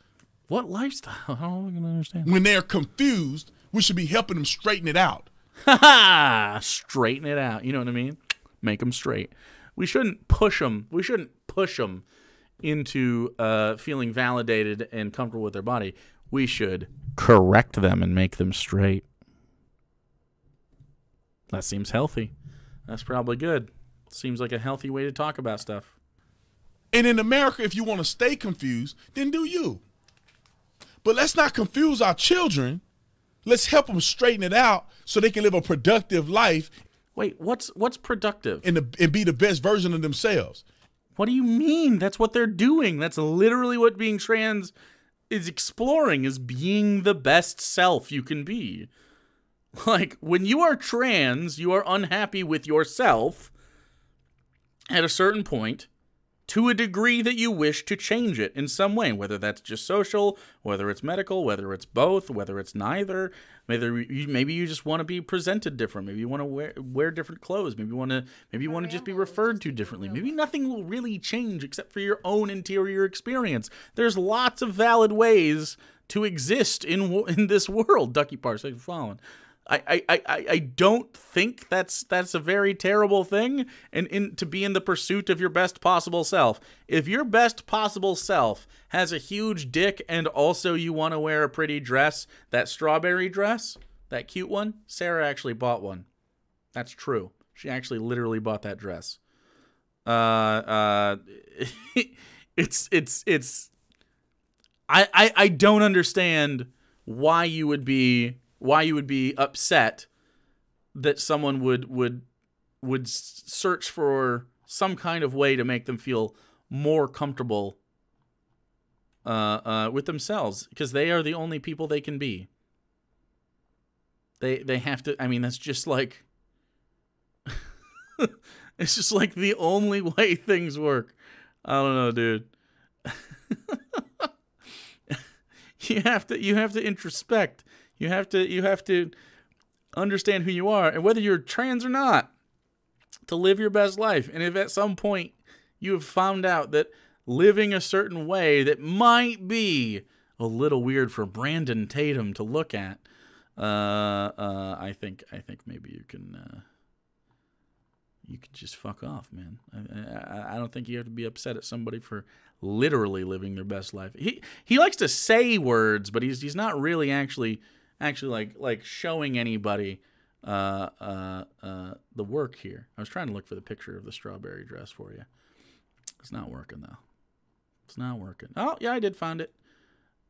What lifestyle? I don't even understand. When they're confused, we should be helping them straighten it out. Ha ha! Straighten it out. You know what I mean? Make them straight. We shouldn't push them. We shouldn't push them into feeling validated and comfortable with their body. We should correct them and make them straight. That seems healthy. That's probably good. Seems like a healthy way to talk about stuff. And in America, if you want to stay confused, then do you. But let's not confuse our children. Let's help them straighten it out so they can live a productive life. Wait, what's productive? And be the best version of themselves. What do you mean? That's what they're doing. That's literally what being trans is exploring, is being the best self you can be. Like, when you are trans, you are unhappy with yourself at a certain point to a degree that you wish to change it in some way, whether that's just social, whether it's medical, whether it's both, whether it's neither. Maybe you just want to be presented different. Maybe you want to wear different clothes. Maybe you want to just be referred to differently. Maybe nothing will really change except for your own interior experience. There's lots of valid ways to exist in this world. Ducky Parts, thanks for following. I don't think that's a very terrible thing, and to be in the pursuit of your best possible self. If your best possible self has a huge dick and also you want to wear a pretty dress, that strawberry dress, that cute one, Sarah actually bought one. That's true. She actually literally bought that dress. I don't understand why you would be upset that someone would search for some kind of way to make them feel more comfortable with themselves, because they are the only people they can be. They have to. I mean, that's just like it's just like the only way things work. I don't know, dude. You have to introspect. You have to understand who you are, and whether you're trans or not, to live your best life. And if at some point you have found out that living a certain way that might be a little weird for Brandon Tatum to look at, I think maybe you can you could just fuck off, man. I don't think you have to be upset at somebody for literally living their best life. He likes to say words, but he's not really actually like showing anybody the work here. I was trying to look for the picture of the strawberry dress for you. It's not working though. It's not working. Oh yeah, I did find it.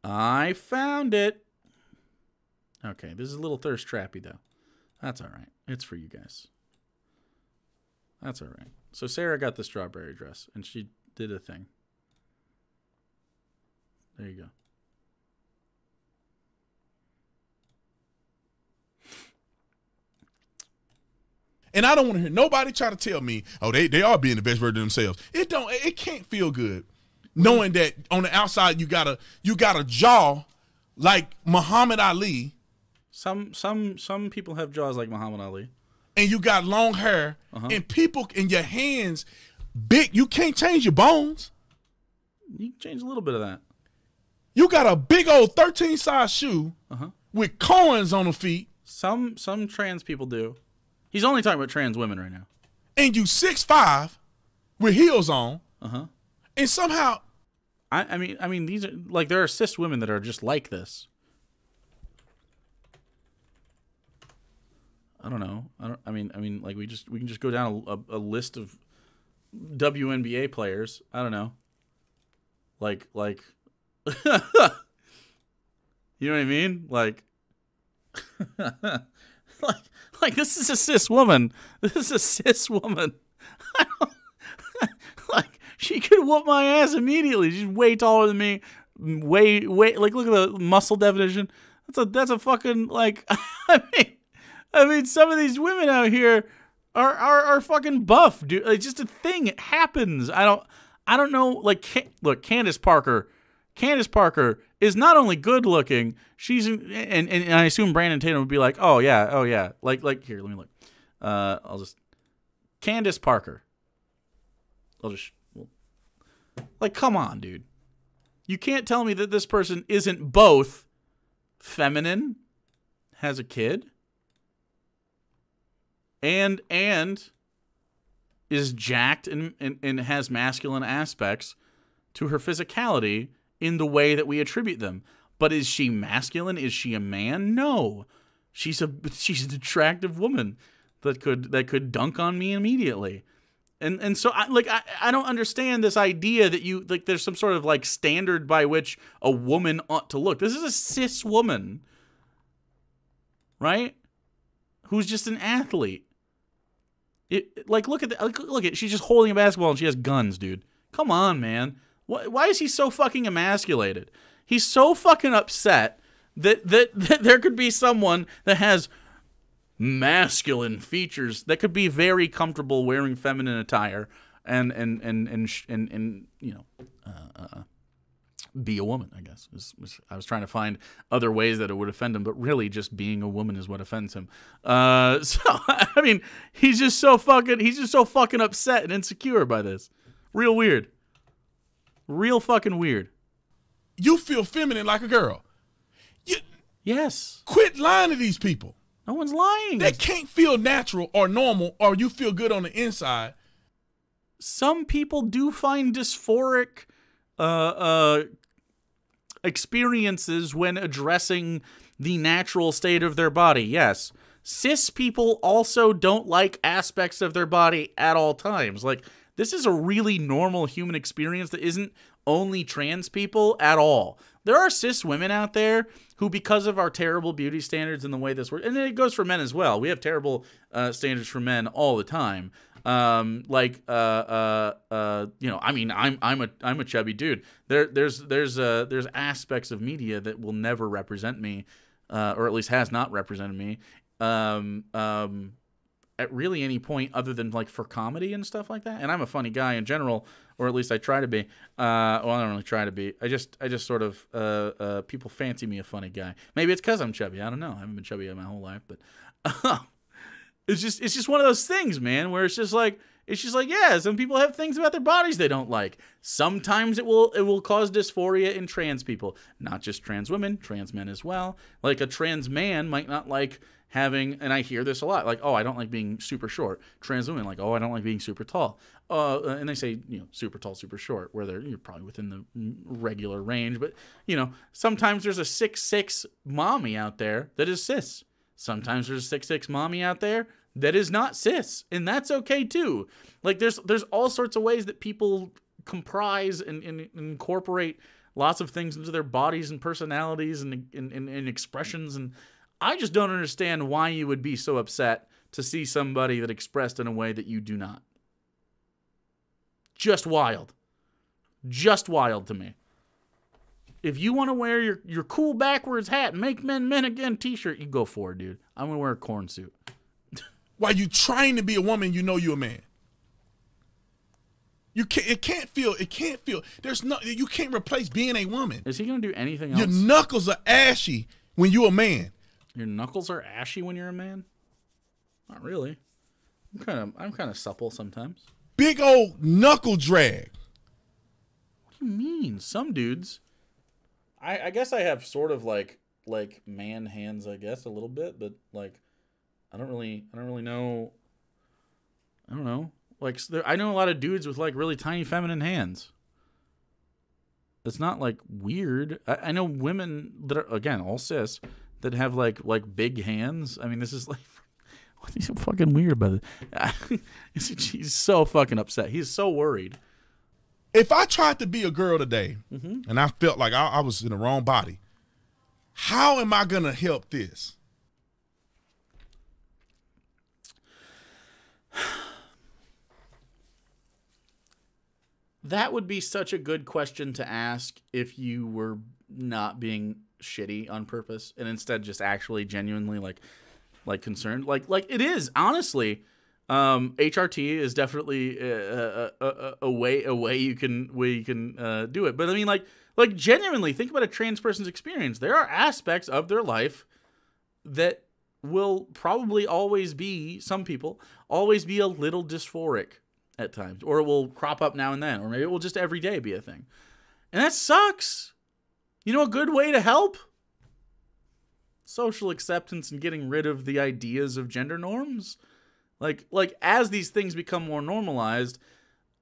I found it. Okay, this is a little thirst trappy though. That's all right. It's for you guys. That's all right. So Sarah got the strawberry dress, and she did a thing. There you go. And I don't want to hear nobody try to tell me, oh, they are being the best version of themselves. It can't feel good knowing that on the outside you got a jaw like Muhammad Ali. Some people have jaws like Muhammad Ali. And you got long hair, and people in your hands, big. You can't change your bones. You can change a little bit of that. You got a big old 13-size shoe with corns on the feet. Some trans people do. He's only talking about trans women right now. And you 6'5" with heels on. And somehow, I mean, these are like there are cis women that are just like this. I don't know. I mean, like we can just go down a list of WNBA players. I don't know. Like, you know what I mean? Like this is a cis woman. This is a cis woman. I don't, like she could whoop my ass immediately. She's way taller than me. Way. Like look at the muscle definition. That's a fucking like. I mean, some of these women out here are fucking buff, dude. It's just a thing. It happens. I don't know. Like, look, Candace Parker is not only good looking. She's and I assume Brandon Tatum would be like, oh yeah. Like here, let me look. Candace Parker. Like, come on, dude. You can't tell me that this person isn't both feminine, has a kid. And is jacked and has masculine aspects to her physicality in the way that we attribute them. But is she masculine? Is she a man? No, she's an attractive woman that could dunk on me immediately. And so I don't understand this idea that you like there's some sort of like standard by which a woman ought to look. This is a cis woman, right? Who's just an athlete. Like, look at that. Look at she's just holding a basketball and she has guns, dude. Come on, man. Why is he so fucking emasculated? He's so fucking upset that there could be someone that has masculine features that could be very comfortable wearing feminine attire and you know, be a woman, I guess. I was trying to find other ways that it would offend him, but really just being a woman is what offends him. So, I mean, he's just so fucking upset and insecure by this. Real weird. Real fucking weird. You feel feminine like a girl. Yes. Quit lying to these people. No one's lying. They can't feel natural or normal or you feel good on the inside. Some people do find dysphoric experiences when addressing the natural state of their body. Yes. Cis people also don't like aspects of their body at all times. Like, this is a really normal human experience that isn't only trans people at all. There are cis women out there who, because of our terrible beauty standards and the way this works, and it goes for men as well. We have terrible standards for men all the time. You know, I mean, I'm a chubby dude. There's aspects of media that will never represent me, or at least has not represented me, at really any point other than like for comedy and stuff like that. And I'm a funny guy in general, or at least I try to be. Well, I don't really try to be. I just sort of, people fancy me a funny guy. Maybe it's 'cause I'm chubby. I don't know. I haven't been chubby my whole life, but. It's just one of those things, man, where it's just like, yeah, some people have things about their bodies they don't like. Sometimes it will cause dysphoria in trans people, not just trans women, trans men as well. Like a trans man might not like having, and I hear this a lot, like, oh, I don't like being super short. Trans women, like, oh, I don't like being super tall. And they say, you know, super tall, super short, where they're, you're probably within the regular range. But, you know, sometimes there's a 6'6 mommy out there that is cis. Sometimes there's a 6'6 mommy out there that is not cis. And that's okay, too. Like, there's all sorts of ways that people comprise and incorporate lots of things into their bodies and personalities and expressions. And I just don't understand why you would be so upset to see somebody that expressed in a way that you do not. Just wild. Just wild to me. If you want to wear your cool backwards hat and make men men again t-shirt, you go for it, dude. I'm going to wear a corn suit. While you trying to be a woman, you know you're a man. You can't, it can't feel, there's no, you can't replace being a woman. Is he going to do anything else? Your knuckles are ashy when you're a man. Your knuckles are ashy when you're a man? Not really. I'm kind of supple sometimes. Big old knuckle drag. What do you mean? Some dudes. I guess I have sort of like man hands, I guess, a little bit, but like I don't really know. I don't know. Like I know a lot of dudes with like really tiny feminine hands. It's not like weird. I know women that are, again, all cis, that have like big hands. I mean, this is like, he's so fucking weird about it. He's so fucking upset. He's so worried. If I tried to be a girl today, and I felt like I was in the wrong body, how am I going to help this? That would be such a good question to ask if you were not being shitty on purpose and instead just actually genuinely like concerned, like it is, honestly. HRT is definitely a way you can do it. But I mean, like genuinely think about a trans person's experience. There are aspects of their life that will probably always be, some people always be, a little dysphoric at times, or it will crop up now and then, or maybe it will just every day be a thing. And that sucks. You know, a good way to help? Social acceptance and getting rid of the ideas of gender norms. Like as these things become more normalized,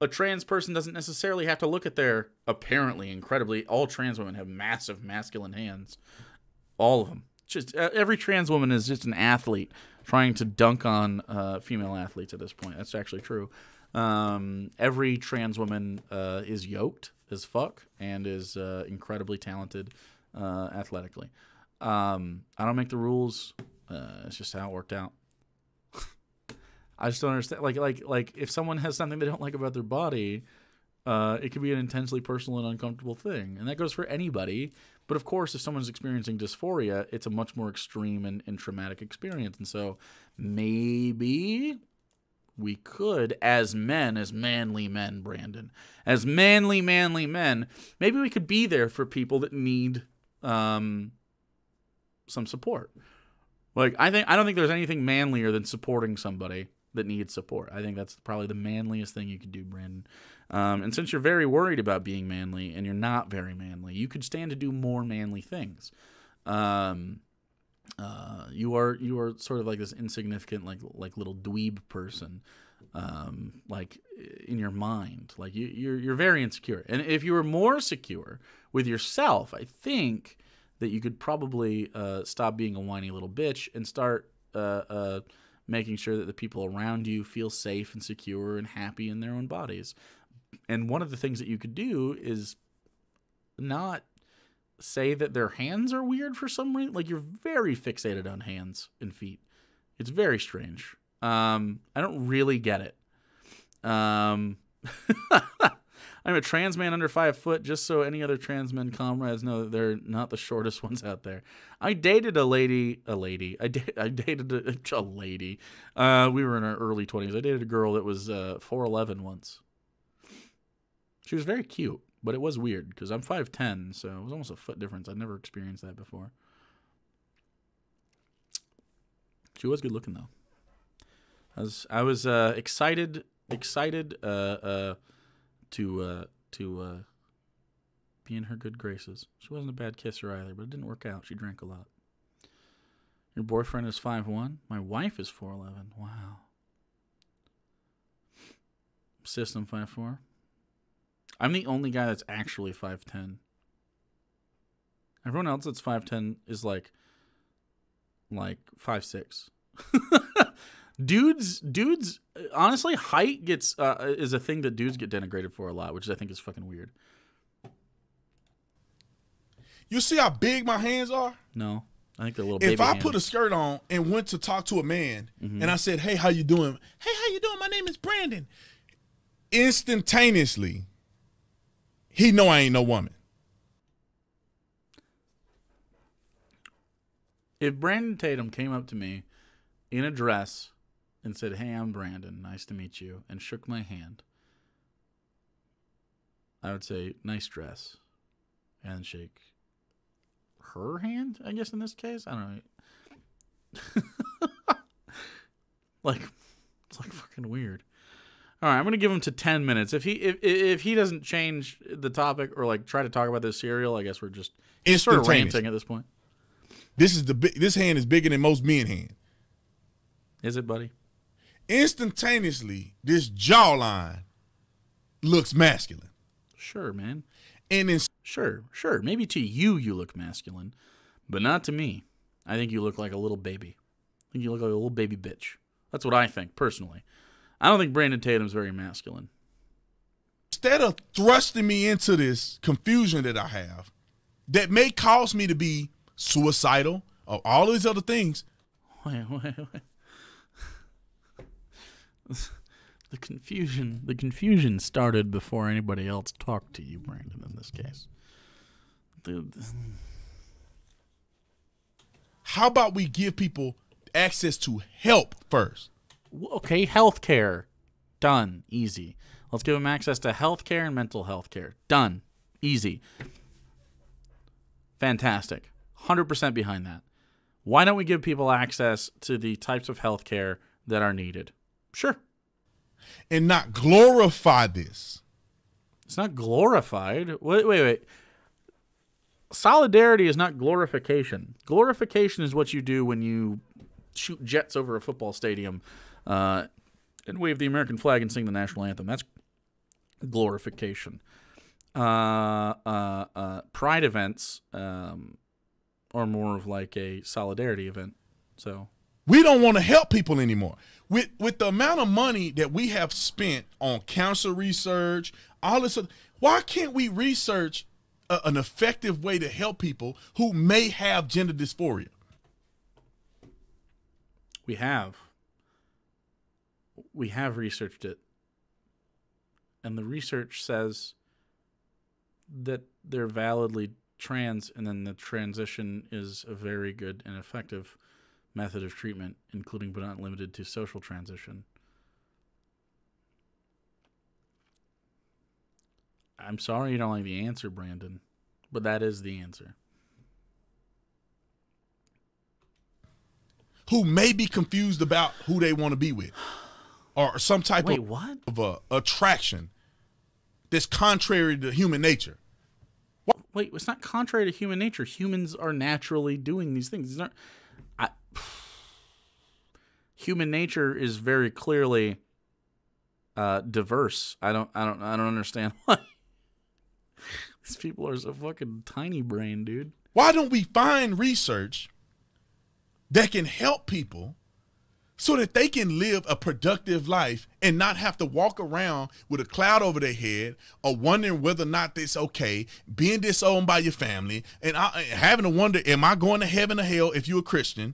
a trans person doesn't necessarily have to look at their, apparently, incredibly, all trans women have massive masculine hands. All of them. Just every trans woman is just an athlete trying to dunk on female athletes at this point. That's actually true. Every trans woman is yoked as fuck and is incredibly talented athletically. I don't make the rules. It's just how it worked out. I just don't understand. Like if someone has something they don't like about their body, it can be an intensely personal and uncomfortable thing. And that goes for anybody. But of course, if someone's experiencing dysphoria, it's a much more extreme and traumatic experience. And so maybe we could, as men, as manly men, Brandon, as manly men, maybe we could be there for people that need, some support. Like I don't think there's anything manlier than supporting somebody that needs support. I think that's probably the manliest thing you could do, Brandon. And since you're very worried about being manly and you're not very manly, you could stand to do more manly things. You are sort of like this insignificant, like little dweeb person, like in your mind. Like you're very insecure. And if you were more secure with yourself, I think that you could probably stop being a whiny little bitch and start making sure that the people around you feel safe and secure and happy in their own bodies. And one of the things that you could do is not say that their hands are weird for some reason. Like, you're very fixated on hands and feet. It's very strange. I don't really get it. I'm a trans man under 5 foot, just so any other trans men comrades know that they're not the shortest ones out there. I dated a lady. We were in our early 20s. I dated a girl that was 4'11 once. She was very cute, but it was weird because I'm 5'10", so it was almost a foot difference. I'd never experienced that before. She was good looking, though. I was excited. To be in her good graces. She wasn't a bad kisser either, but it didn't work out. She drank a lot. Your boyfriend is 5'1". My wife is 4'11". Wow. System 5'4". I'm the only guy that's actually 5'10". Everyone else that's 5'10" is like 5'6". Dudes. Honestly, height gets is a thing that dudes get denigrated for a lot, which I think is fucking weird. You see how big my hands are? No, I think they're little baby hands. If I put a skirt on and went to talk to a man, and I said, "Hey, how you doing? Hey, how you doing? My name is Brandon." Instantaneously, he know I ain't no woman. If Brandon Tatum came up to me in a dress and said, "Hey, I'm Brandon. Nice to meet you," and shook my hand, I would say, "Nice dress," and shake her hand, I guess, in this case. I don't know. Like, it's like fucking weird. All right, I'm gonna give him to 10 minutes. If he doesn't change the topic or like try to talk about this cereal, I guess we're just sort of ranting at this point. This is the big. This hand is bigger than most men's hand. Is it, buddy? Instantaneously, this jawline looks masculine. Sure, man. And then sure. Maybe to you, you look masculine, but not to me. I think you look like a little baby. I think you look like a little baby bitch. That's what I think personally. I don't think Brandon Tatum's very masculine. Instead of thrusting me into this confusion that I have, that may cause me to be suicidal or all these other things. Wait. The confusion started before anybody else talked to you, Brandon, in this case. How about we give people access to help first? Okay, healthcare. Done. Easy. Let's give them access to healthcare and mental health care. Done. Easy. Fantastic. 100% behind that. Why don't we give people access to the types of healthcare that are needed? Sure. And not glorify this. It's not glorified. Wait. Solidarity is not glorification. Glorification is what you do when you shoot jets over a football stadium and wave the American flag and sing the national anthem. That's glorification. Pride events are more of like a solidarity event. So we don't want to help people anymore. With the amount of money that we have spent on cancer research, all this other, why can't we research an effective way to help people who may have gender dysphoria? We have researched it. And the research says that they're validly trans, and then the transition is a very good and effective method of treatment, including but not limited to social transition. I'm sorry you don't like the answer, Brandon, but that is the answer. Who may be confused about who they want to be with, or some type of attraction that's contrary to human nature. What? Wait, it's not contrary to human nature. Humans are naturally doing these things. It's not. Human nature is very clearly diverse. I don't understand why these people are so fucking tiny brain, dude. Why don't we find research that can help people so that they can live a productive life and not have to walk around with a cloud over their head or wondering whether or not it's okay, being disowned by your family, and having to wonder, am I going to heaven or hell if you're a Christian?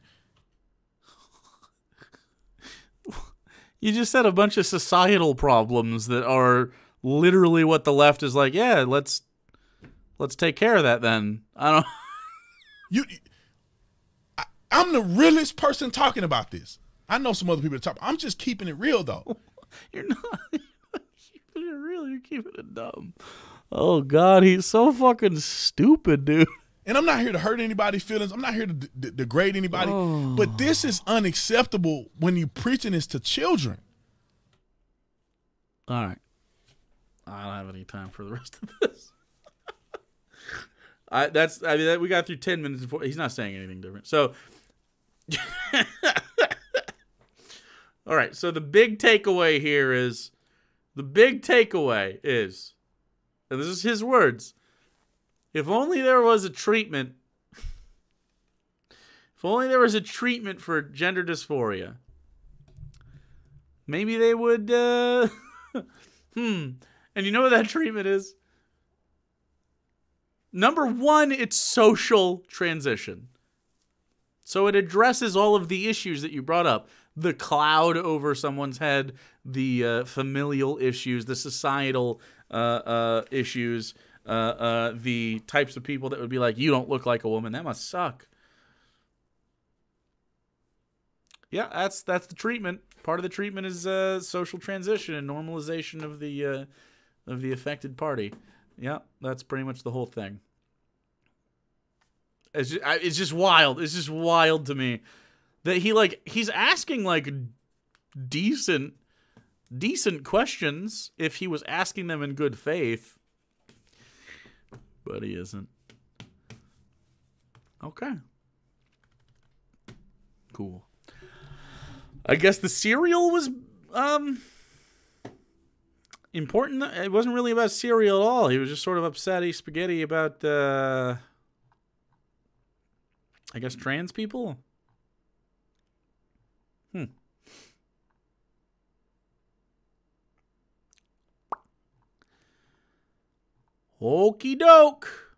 You just said a bunch of societal problems that are literally what the left is like, yeah, let's take care of that then. I don't... I'm the realest person talking about this. I know some other people to talk. I'm just keeping it real, though. You're not keeping it real. You're keeping it dumb. Oh, God. He's so fucking stupid, dude. And I'm not here to hurt anybody's feelings. I'm not here to degrade anybody. Oh. But this is unacceptable when you're preaching this to children. All right. I don't have any time for the rest of this. I mean, we got through 10 minutes before. He's not saying anything different. So All right, so the big takeaway is, and this is his words, if only there was a treatment, if only there was a treatment for gender dysphoria, maybe they would, and you know what that treatment is? Number one, it's social transition. So it addresses all of the issues that you brought up. The cloud over someone's head, the familial issues, the societal issues, the types of people that would be like, you don't look like a woman. That must suck. Yeah, that's the treatment. Part of the treatment is social transition and normalization of the affected party. Yeah, that's pretty much the whole thing. It's just wild. It's just wild to me that he he's asking decent questions if he was asking them in good faith, but he isn't. Okay. Cool. I guess the cereal was important. It wasn't really about cereal at all. He was just sort of upsetty spaghetti about I guess trans people. Okie doke.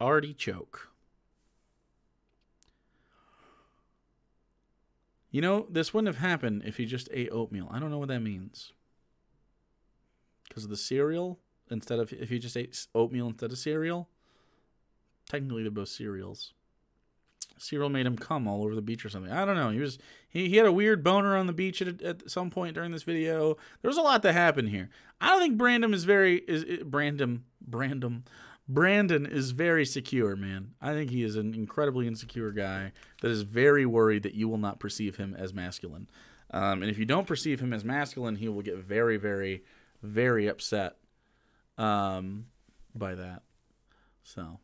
Artichoke. You know, this wouldn't have happened if he just ate oatmeal. I don't know what that means. Because of the cereal, instead of, if he just ate oatmeal instead of cereal, technically they're both cereals. Cereal made him cum all over the beach or something. I don't know. He was he had a weird boner on the beach at some point during this video. There was a lot that happened here. I don't think Brandon is Brandon is very secure, man. I think he is an incredibly insecure guy that is very worried that you will not perceive him as masculine. And if you don't perceive him as masculine, he will get very, very, very upset by that. So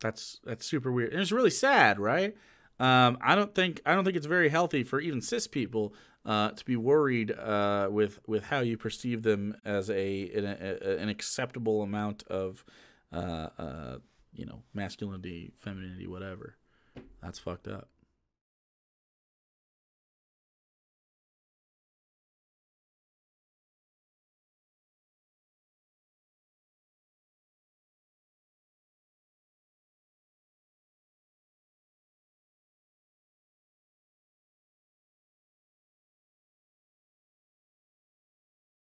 that's super weird. And it's really sad, right? I don't think it's very healthy for even cis people to be worried with how you perceive them as an acceptable amount of you know, masculinity, femininity, whatever. That's fucked up.